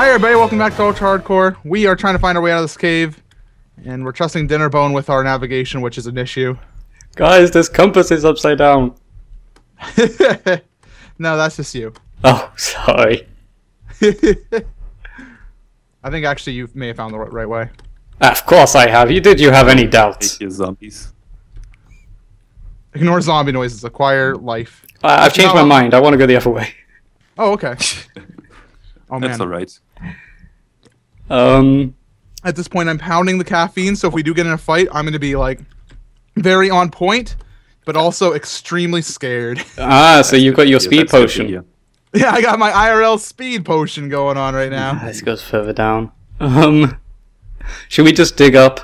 Hi everybody, welcome back to Ultra Hardcore. We are trying to find our way out of this cave, and we're trusting Dinnerbone with our navigation, which is an issue. Guys, this compass is upside down. No, that's just you. Oh, sorry. I think actually you may have found the right way. Of course I have. Did you have any doubts? Zombies. Ignore zombie noises. Acquire life. I've changed my mind. I want to go the other way. Oh, okay. Oh, man. That's alright. At this point, I'm pounding the caffeine, so if we do get in a fight, I'm going to be, like, very on point, but also extremely scared. Ah, so you've got your speed potion. Yeah, I got my IRL speed potion going on right now. Yeah, this goes further down. Should we just dig up?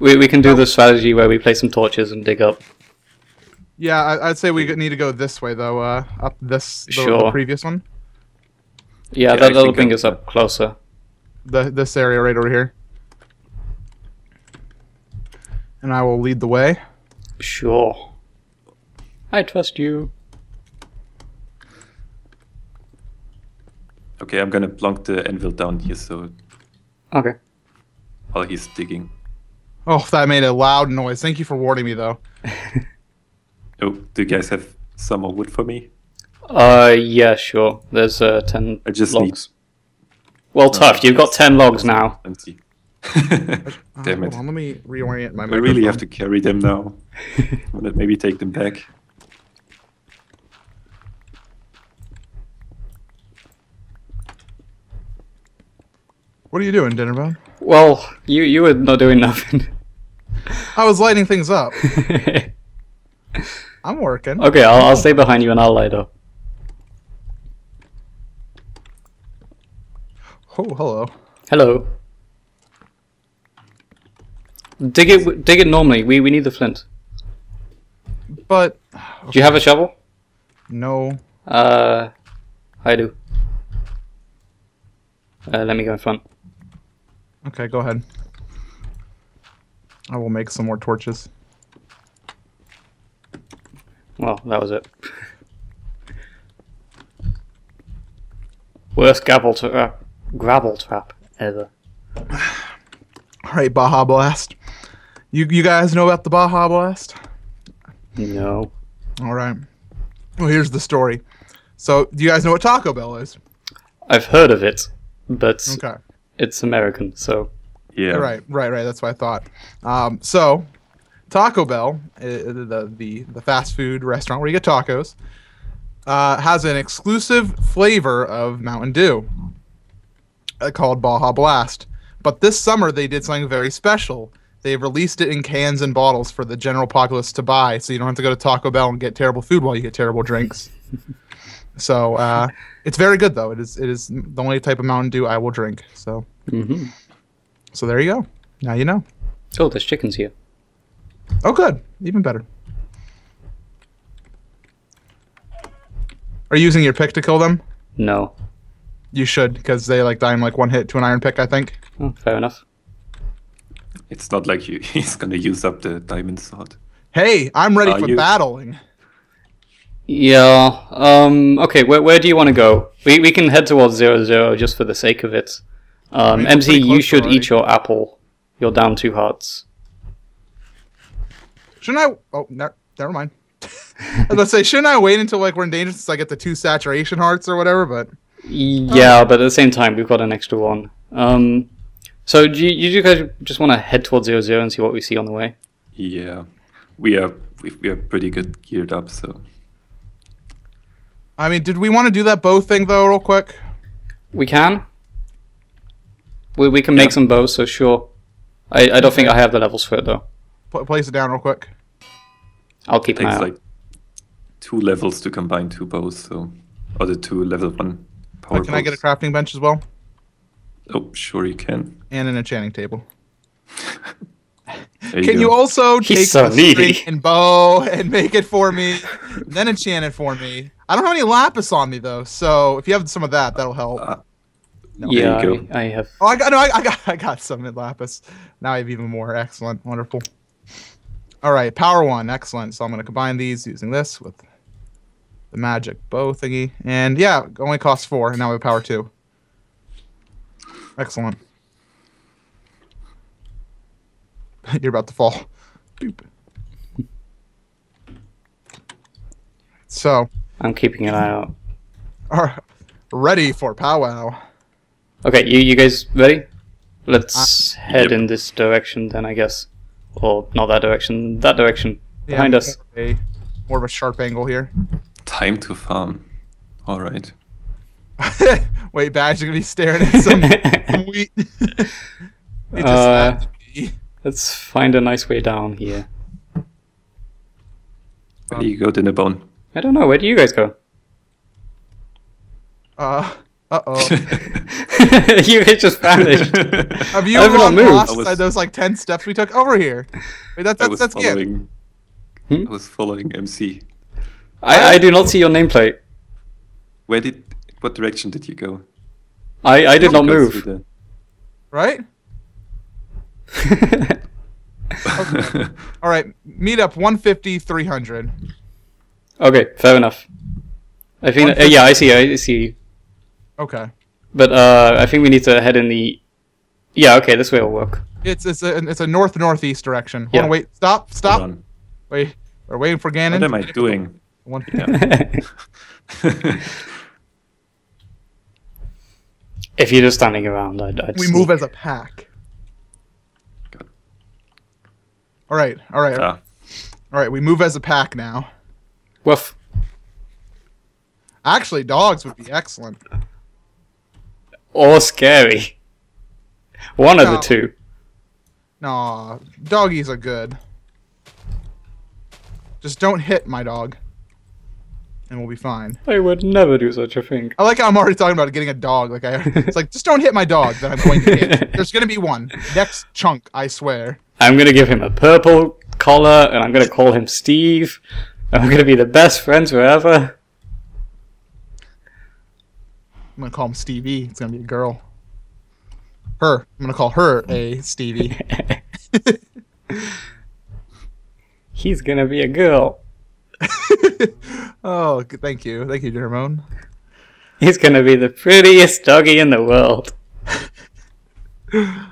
We can do the strategy where we place some torches and dig up. Yeah, I'd say we need to go this way, though. Up this, the previous one. Yeah, that little thing is up closer. This area right over here. And I will lead the way. Sure. I trust you. Okay, I'm gonna plonk the anvil down here, so... Okay. While he's digging. Oh, that made a loud noise. Thank you for warning me, though. Oh, do you guys have some more wood for me? Yeah, sure. There's 10 I just logs. Well, tough. You've got 10 logs now. Empty. Damn it. Well, let me reorient my microphone. I really have to carry them now. Maybe take them back. What are you doing, Dinnerbone? Well, you were not doing nothing. I was lighting things up. I'm working. Okay, I'll stay behind you and I'll light up. Oh, hello. Hello. Dig it normally. We need the flint. But... Okay. Do you have a shovel? No. I do. Let me go in front. Okay, go ahead. I will make some more torches. Well, that was it. Worst gravel trap ever. Alright, Baja Blast. You guys know about the Baja Blast? No. Alright. Well, here's the story. So, do you guys know what Taco Bell is? I've heard of it, but... Okay. It's American, so... Yeah. Right, that's what I thought. So, Taco Bell, the fast food restaurant where you get tacos, has an exclusive flavor of Mountain Dew called Baja Blast. But this summer, they did something very special. They released it in cans and bottles for the general populace to buy, so you don't have to go to Taco Bell and get terrible food while you get terrible drinks. So, it's very good, though. It is the only type of Mountain Dew I will drink. So, So there you go. Now you know. Oh, there's chickens here. Oh, good. Even better. Are you using your pick to kill them? No. You should, because they like die in like one hit to an iron pick, I think. Oh, fair enough. It's not like he's going to use up the diamond sword. Hey, I'm ready for battling. Yeah, okay, where do you want to go? We can head towards 0-0 just for the sake of it. MC, you should eat your apple. You're down 2 hearts. Shouldn't I... Oh, never mind. I was going to say, shouldn't I wait until like we're in danger since I get the 2 saturation hearts or whatever, but... Yeah, but at the same time, we've got an extra one. So do you guys just want to head towards 0-0 and see what we see on the way? Yeah, we are pretty good geared up, so... I mean, did we want to do that bow thing, though, real quick? We can. We can make some bows, so sure. I don't think I have the levels for it, though. Place it down real quick. I'll keep it takes, like, 2 levels to combine 2 bows, so... Or the 2 level 1 power bows. Can I get a crafting bench as well? Oh, sure you can. And an enchanting table. Can you also take a string and bow and make it for me, then enchant it for me? I don't have any lapis on me though, so if you have some of that, that'll help. No, yeah, I have. Oh, I got some in lapis. Now I have even more. Excellent, wonderful. All right, power 1, excellent. So I'm gonna combine these using this with the magic bow thingy, and yeah, it only costs 4, and now we have power 2. Excellent. You're about to fall. Boop. So. I'm keeping an eye out. Are ready for powwow. Okay, you guys ready? Let's head in this direction then, I guess. Or not that direction, that direction. Yeah, behind us. More of a sharp angle here. Time to farm. All right. Wait, Badge, you're going to be staring at some wheat. Let's find a nice way down here. Where do you go, Dinnerbone? I don't know. Where do you guys go? You guys just vanished. Have you lost by those like 10 steps we took over here? Wait, that's good. Hmm? I was following MC. I do not see your nameplate. Where did? What direction did you go? I did not move. Right? Okay. All right. Meet up 150, 300. Okay, fair enough. I think. Yeah, I see you. Okay. But I think we need to head in the. Yeah. Okay, this way will work. It's a north-northeast direction. Yeah. Wait. Stop. Wait. We're waiting for Ganon. What am I doing? If you're just standing around, I'd we move as a pack. Good. All right. Yeah. All right, we move as a pack now. Woof. Actually, dogs would be excellent. Or scary. One of the two. No, doggies are good. Just don't hit my dog. And we'll be fine. I would never do such a thing. I like how I'm already talking about getting a dog. Like it's like, just don't hit my dog that I'm going to hit. There's going to be one. Next chunk, I swear. I'm going to give him a purple collar, and I'm going to call him Steve. And we're going to be the best friends forever. I'm going to call him Stevie. It's going to be a girl. Her. I'm going to call her a Stevie. He's going to be a girl. Oh, thank you. Thank you, Dinnerbone. He's going to be the prettiest doggy in the world. Okay,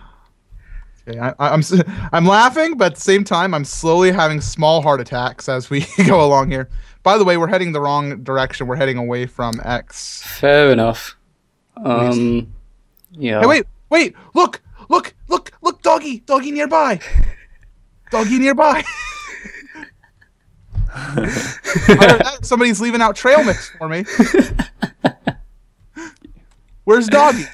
I'm laughing, but at the same time, I'm slowly having small heart attacks as we go along here. By the way, we're heading the wrong direction. We're heading away from X. Fair enough. Yeah. Hey, wait. Look, doggy. Doggy nearby. Somebody's leaving out trail mix for me. Where's doggy?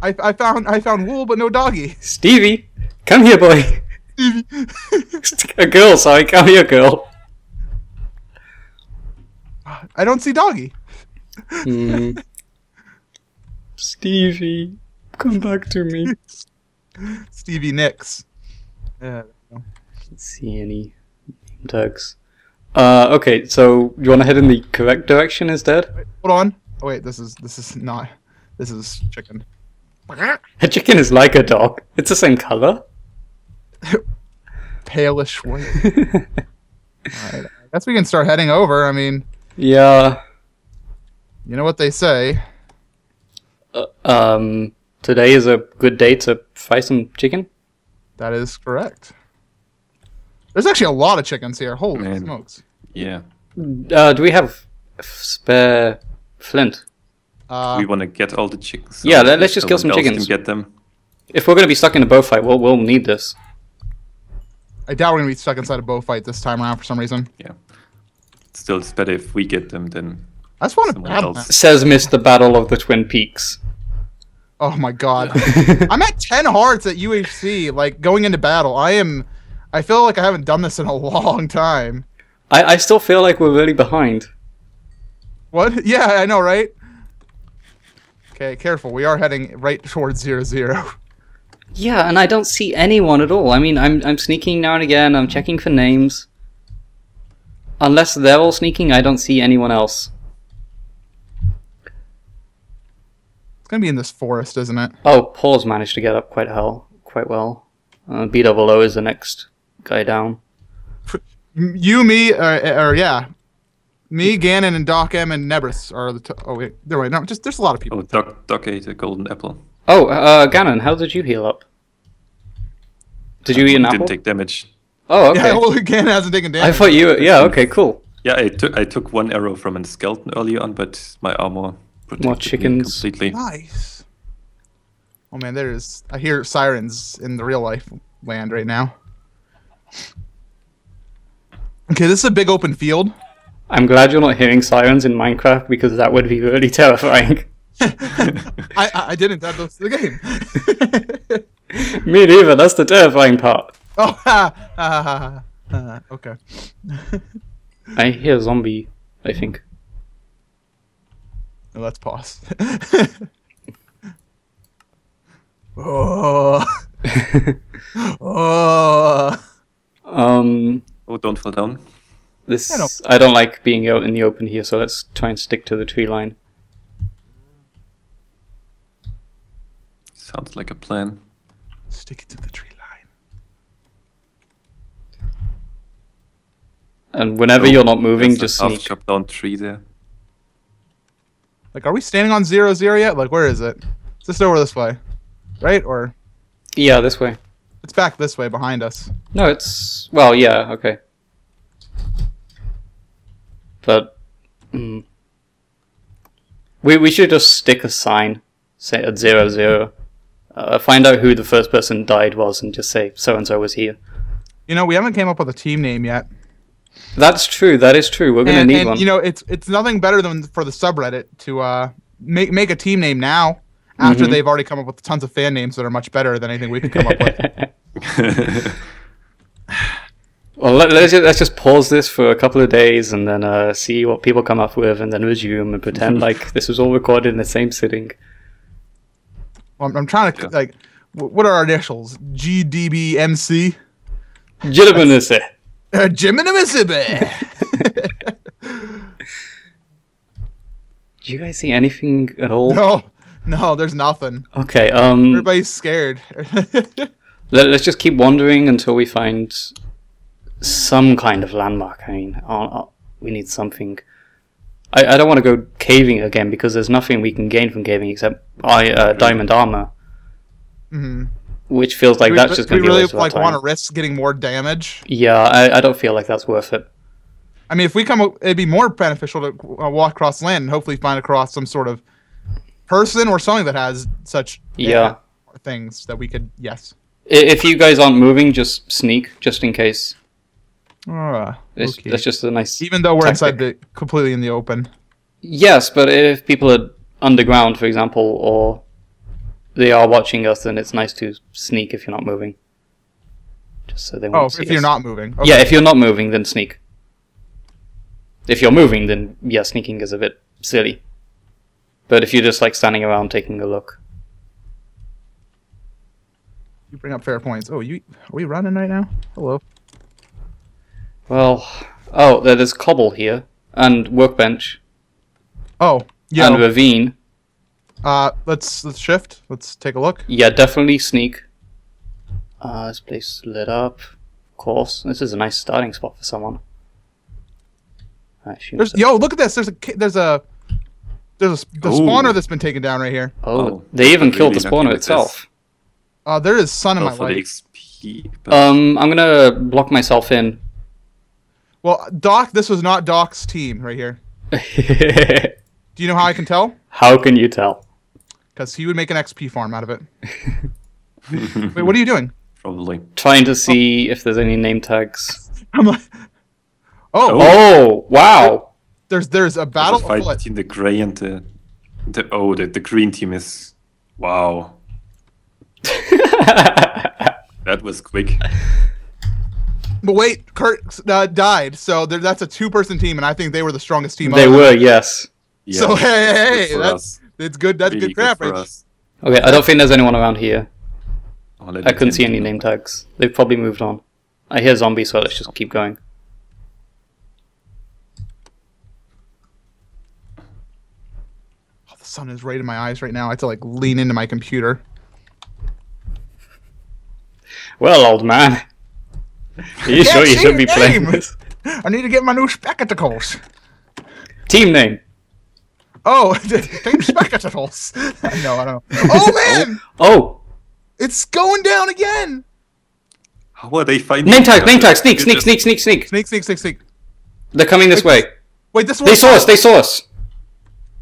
I found wool but no doggy. Stevie, come here, boy. Stevie. A girl, sorry, come here, girl. I don't see doggy. Stevie, come back to me. Stevie Nicks. Can't see any name tags. Okay, so you want to head in the correct direction instead? Wait, hold on. Oh, wait, this is not. This is chicken. A chicken is like a dog. It's the same color. Palish white. Alright, I guess we can start heading over. I mean. Yeah. You know what they say. Today is a good day to fry some chicken. That is correct. There's actually a lot of chickens here. Holy smokes. Yeah. Do we have spare flint? We want to get all the chickens. Yeah, let's just kill some chickens. Get them. If we're going to be stuck in a bow fight, we'll need this. I doubt we're going to be stuck inside a bow fight this time around for some reason. Yeah. Still, it's better if we get them than I just want to battle. Says Mr. Battle of the Twin Peaks. Oh my god. I'm at 10 hearts at UHC, like, going into battle. I feel like I haven't done this in a long time. I still feel like we're really behind. What? Yeah, I know, right? Okay, careful. We are heading right towards 0-0. Yeah, and I don't see anyone at all. I mean, I'm sneaking now and again. I'm checking for names. Unless they're all sneaking, I don't see anyone else. It's going to be in this forest, isn't it? Oh, Paul's managed to get up quite well. B-double-O is the next guy down. You, me, or yeah. Me, Ganon, and Doc M, and Nebris are the. There's a lot of people. Oh, Doc ate a golden apple. Oh, Ganon, how did you heal up? Did you eat an apple? Didn't take damage. Oh, okay. Yeah, well, Ganon hasn't taken damage. I thought you. Yeah. Okay. Cool. Yeah, I took one arrow from a skeleton earlier on, but my armor protected me completely. Nice. Oh man, there is. I hear sirens in the real life land right now. Okay, this is a big open field. I'm glad you're not hearing sirens in Minecraft because that would be really terrifying. I didn't add those to the game. Me neither. That's the terrifying part. Oh, okay. I hear zombie. I think. Let's pause. Oh. Oh. Oh, don't fall down. This I don't like being out in the open here, so let's try and stick to the tree line. Sounds like a plan. Stick to the tree line. And whenever you're not moving, just sneak. Chop down tree there. Like, are we standing on 0, 0 yet? Like, where is it? Is this over this way, right? Or yeah, this way. It's back this way behind us. No, it's well, yeah, okay. But we should just stick a sign, say at 0, 0. Find out who the first person died was, and just say so and so was here. You know, we haven't came up with a team name yet. That's true. That is true. We're gonna need one. You know, it's nothing better than for the subreddit to make a team name now after they've already come up with tons of fan names that are much better than anything we could come up with. Well, let's just pause this for a couple of days and then see what people come up with and then resume and pretend like this was all recorded in the same sitting. Well, I'm trying to, like, what are our initials? GDBMC? Jiminimise. Do you guys see anything at all? No. No, there's nothing. Okay, everybody's scared. Let's just keep wandering until we find some kind of landmark. I mean, we need something. I don't want to go caving again because there's nothing we can gain from caving except diamond armor, which feels like that's just going to be a waste of our time. Do we really want to risk getting more damage? Yeah, I don't feel like that's worth it. I mean, if we come, it'd be more beneficial to walk across land and hopefully find across some sort of person or something that has such things that we could If you guys aren't moving, just sneak, just in case. Okay. That's just a nice. Even though we're inside completely in the open. Yes, but if people are underground, for example, or they are watching us, then it's nice to sneak if you're not moving. Just so they won't see us. Oh, if you're not moving. Okay. Yeah, if you're not moving, then sneak. If you're moving, then yeah, sneaking is a bit silly. But if you're just like standing around taking a look. You bring up fair points. Oh, are we running right now? Hello. Well, oh, there's cobble here and workbench. Oh, yeah. And ravine. Let's shift. Let's take a look. Yeah, definitely sneak. This place lit up. Of course, this is a nice starting spot for someone. Yo, look at this. There's a spawner that's been taken down right here. Oh, they even killed the spawner itself. There is sun in my life. I'm gonna block myself in. Well, Doc, this was not Doc's team right here. Do you know how I can tell? How can you tell? Because he would make an XP farm out of it. Wait, what are you doing? Probably trying to see if there's any name tags. I'm like, oh, wow. There's a battle fight between the gray and the green team is wow. That was quick. But wait, Kurt died, so that's a two-person team, and I think they were the strongest team. They were, yes. Yeah. So hey, that's good. That's really good crap. Right? Okay, I don't think there's anyone around here. Oh, I couldn't see any name tags. They've probably moved on. I hear zombies, so let's just keep going. Oh, the sun is right in my eyes right now. I have to like lean into my computer. Well, old man, are you sure you should be playing this? I need to get my new spectacles. Team name. Oh, Team Spectacles. No, I don't know. Oh, man! Oh! It's going down again! How are they fighting? Name tag, name tag, sneak, sneak, sneak, sneak, sneak. Sneak, sneak, sneak, sneak. They're coming this way. Wait, this way. They saw us, they saw us.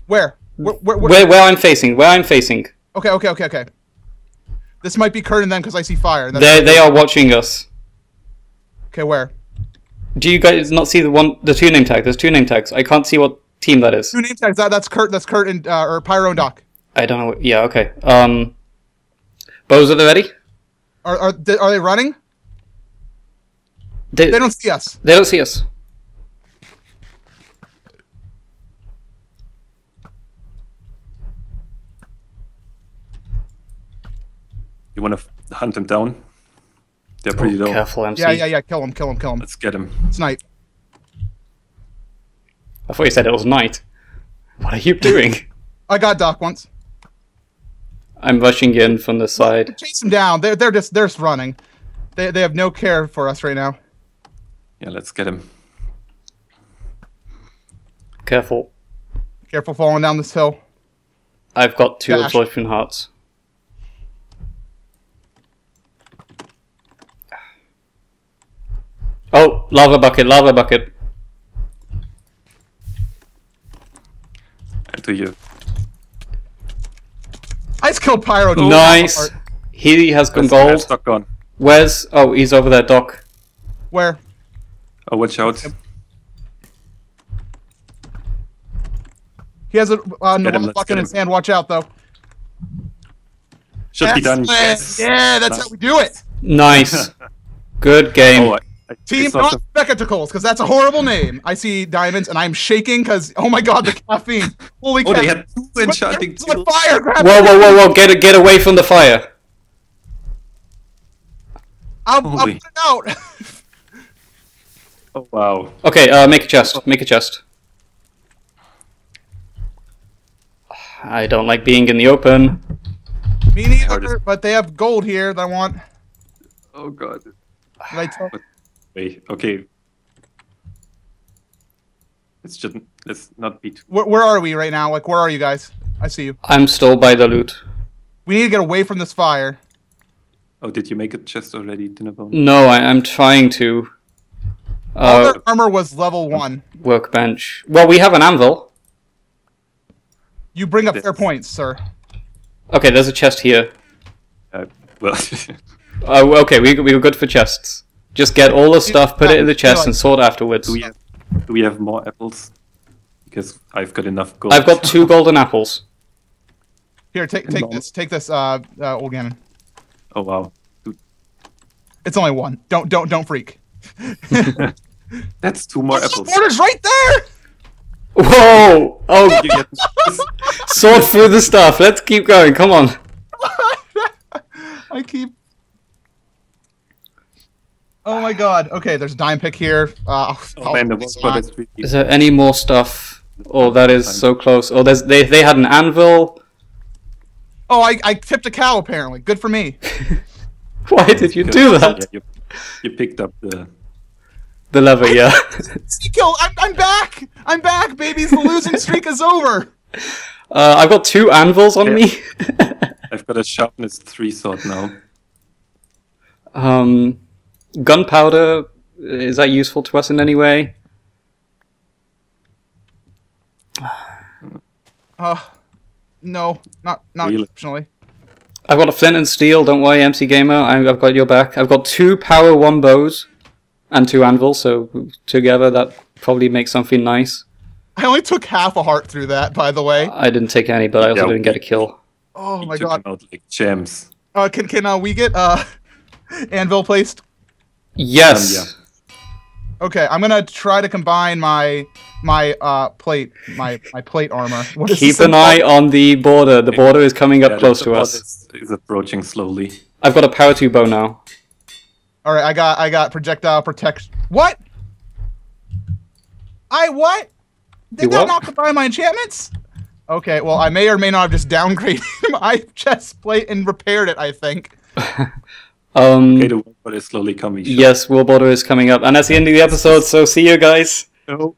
Where? Where I'm facing, where I'm facing. Okay, okay, okay, okay. This might be Kurt and them because I see fire. They are watching us. Okay, where? Do you guys not see the two name tags? There's two name tags. I can't see what team that is. Two name tags. That's Kurt and or Pyro and Doc. I don't know. What, yeah. Okay. Bows, are they ready? Are they running? They don't see us. They don't see us. You want to hunt them down? They're pretty low. Careful, MC. Yeah, yeah, yeah. Kill him, kill him, kill him. Let's get him. It's night. I thought you said it was night. What are you doing? I got Doc once. I'm rushing in from the side. Chase them down. They're just running. They have no care for us right now. Yeah, let's get him. Careful. Careful falling down this hill. I've got two absorption hearts. Oh, lava bucket, lava bucket. To you. I just killed Pyro. Nice. He has gone gold. Gone. Where's... Oh, he's over there, Doc. Where? Oh, watch out. He has a normal bucket in his hand. Watch out, though. Should be done. Yes. Yeah, that's how we do it. Nice. Good game. Oh, Team Not Spectacles, because that's a horrible name. I see diamonds and I'm shaking because, oh my god, the caffeine. Holy crap. Oh, they had two enchanting tools. Fire, whoa, whoa, whoa, whoa, get away from the fire. I'll put it out. Oh, wow. Okay, make a chest, make a chest. I don't like being in the open. Me neither, but they have gold here that I want. Oh god. Wait, okay. Let's not be too... Where are we right now? Like, where are you guys? I see you. I'm still by the loot. We need to get away from this fire. Oh, did you make a chest already, Dinnerbone? No, I'm trying to. All their armor was level 1. Workbench. Well, we have an anvil. You bring up fair points, sir. Okay, there's a chest here. Well... Oh, okay, we were good for chests. Just get all the stuff, put it in the chest, and sort afterwards. Do we have more apples? Because I've got enough gold. I've got 2 golden apples. Here, take this, old Ganon. Oh wow! It's only 1. Don't freak. That's 2 more apples. The border's right there. Whoa! Oh, sort through the stuff. Let's keep going. Come on. I keep. Oh my god. Okay, there's a dime pick here. Is there any more stuff? Oh, that is so close. Oh, there's, they had an anvil. Oh, I tipped a cow, apparently. Good for me. Why did you do that? Yeah, you picked up the lever, yeah. I'm back! I'm back, babies! The losing streak is over! I've got 2 anvils on me. I've got a sharpness 3 sword now. Gunpowder, is that useful to us in any way? No, not really? Exceptionally. I've got a flint and steel, don't worry, MC Gamer, I've got your back. I've got 2 power 1 bows and 2 anvils, so together that probably makes something nice. I only took half a heart through that, by the way. I didn't take any, but I also didn't get a kill. Oh my god. Out, like, gems. Can we get anvil placed? Yes. Yeah. Okay, I'm gonna try to combine my plate armor. Keep an eye on the border. The border is coming up close to us. It's approaching slowly. I've got a power 2 bow now. All right, I got projectile protection. What? Did that not combine my enchantments? Okay, well I may or may not have just downgraded my chest plate and repaired it. I think. Okay, the border is slowly coming. Yes, border is coming up, and that's the end of the episode. So see you guys. No.